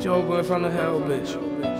Joe boy from the hell, bitch.